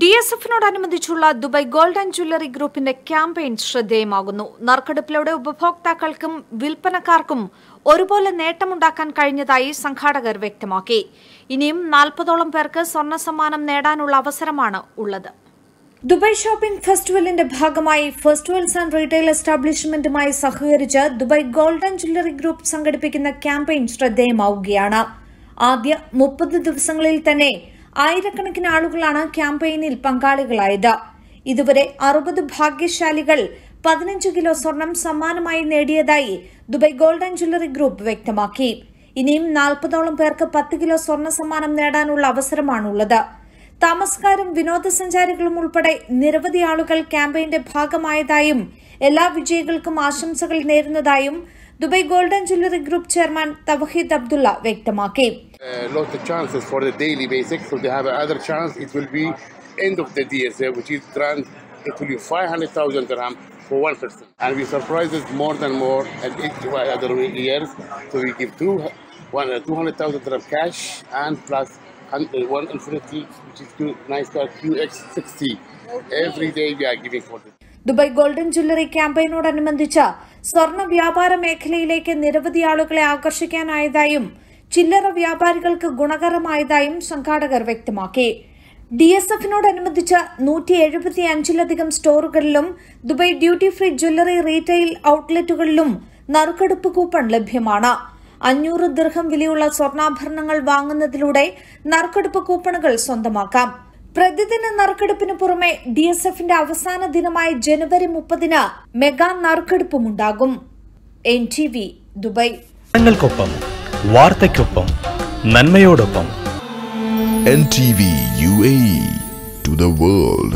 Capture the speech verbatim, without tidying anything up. D S F-നോടനുബന്ധിച്ചുള്ള Dubai golden jewellery ഗ്രൂപ്പിന്റെ campaign ശ്രദ്ധേയമാകുന്നു. നറുക്കെടുപ്പിലൂടെ ഉപഭോക്താക്കൾക്കും വിൽപ്പനക്കാർക്കും ഒരുപോലെ നേട്ടമുണ്ടാക്കാൻ കഴിഞ്ഞതായി സംഘാടകർ വ്യക്തമാക്കി. ഇനിയും നാൽപ്പതോളം പേർക്ക് സ്വർണ്ണ സമ്മാനം നേടാനുള്ള അവസരമാണ് ഉള്ളത്. ദുബായ് ഷോപ്പിംഗ് ഫെസ്റ്റിവലിന്റെ ഭാഗമായി ഫസ്റ്റ് വെൽസ് ആൻഡ് റീറ്റെയിൽ എസ്റ്റാബ്ലിഷ്മെന്റുമായി സഹകരിച്ച് ദുബായ് ഗോൾഡൻ ജുവല്ലറി ഗ്രൂപ്പ് സംഘടിപ്പിക്കുന്ന ക്യാമ്പയിൻ ശ്രദ്ധേയമാവുകയാണ്. ആദ്യ മുപ്പത് ദിവസങ്ങളിൽ തന്നെ ആയിരക്കണക്കിന് ആളുകളാണ് ക്യാമ്പയിനിൽ പങ്കാളികളായത്. ഇതുവരെ അറുപത് ഭാഗ്യശാലികൾ പതിനഞ്ച് കിലോ സ്വർണം സമ്മാനമായി നേടിയതായി ദുബായ് ഗോൾഡൻ ജുവല്ലറി ഗ്രൂപ്പ് വ്യക്തമാക്കി. ഇനിയും നാൽപ്പതോളം പേർക്ക് പത്ത് കിലോ സ്വർണ്ണ സമ്മാനം നേടാനുള്ള അവസരമാണുള്ളത്. താമസക്കാരും വിനോദസഞ്ചാരികളും ഉൾപ്പെടെ നിരവധി ആളുകൾ ക്യാമ്പയിന്റെ ഭാഗമായതായും എല്ലാ വിജയികൾക്കും ആശംസകൾ നേരുന്നതായും Dubai Golden Jewellery Group Chairman Tawheed Abdullah വ്യക്തമാക്കി. Uh, lots of chances for the daily basics, so they have another chance. It will be end of the D S F, which is grand. It will be five hundred thousand dirham for one person, and we surprises more than more at each other years. So we give two one uh, two hundred thousand dirham cash and plus one infinity, which is two nice car Q X sixty. Every day we are giving for this. Dubai golden jewellery ക്യാമ്പയിനോടനുബന്ധിച്ച് സ്വർണ്ണ വ്യാപാര മേഖലയിലേക്ക് നിരവധി ആളുകളെ ആകർഷിക്കാനായതായും ചില്ലറ വ്യാപാരികൾക്ക് ഗുണകരമായതായും സംഘാടകർ വ്യക്തമാക്കി. ഡി എസ് എഫിനോടനുബന്ധിച്ച് നൂറ്റി എഴുപത്തി അഞ്ചിലധികം സ്റ്റോറുകളിലും Dubai duty free jewellery retail ഔട്ട്ലെറ്റുകളിലും നറുക്കെടുപ്പ് കൂപ്പൺ ലഭ്യമാണ്. അഞ്ഞൂറ് ദിർഹം വിലയുള്ള സ്വർണ്ണാഭരണങ്ങൾ വാങ്ങുന്നതിലൂടെ നറുക്കെടുപ്പ് കൂപ്പണുകൾ സ്വന്തമാക്കാം. പ്രതിദിന നറുക്കെടുപ്പിന് പുറമെ ഡി എസ് എഫിന്റെ അവസാന ദിനമായ ജനുവരി മുപ്പതിന് മെഗാ നറുക്കെടുപ്പുമുണ്ടാകും. N T V Dubai. ഞങ്ങൾക്കൊപ്പം, വാർത്തയ്ക്കൊപ്പം, നന്മയോടൊപ്പം. N T V U A E to the world.